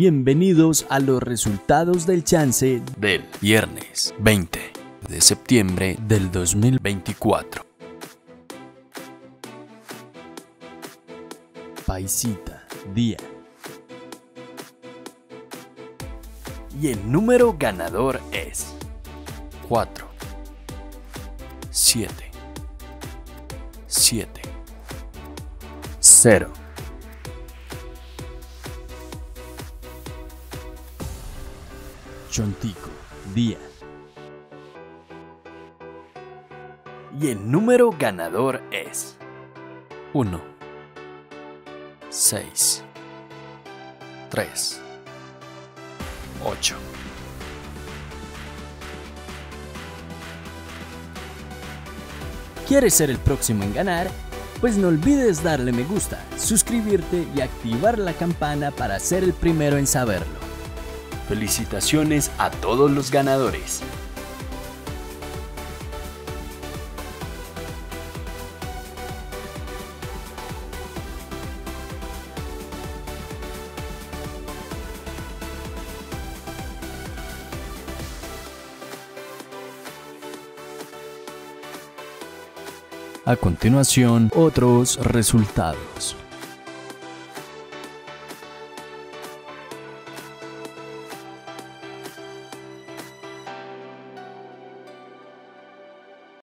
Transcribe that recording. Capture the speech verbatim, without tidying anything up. bienvenidos a los resultados del Chance del viernes veinte de septiembre del dos mil veinticuatro. Paisita, día. Y el número ganador es cuatro, siete, siete, cero. Chontico, día. Y el número ganador es uno, seis, tres, ocho. ¿Quieres ser el próximo en ganar? Pues no olvides darle me gusta, suscribirte y activar la campana para ser el primero en saberlo. Felicitaciones a todos los ganadores. A continuación, otros resultados.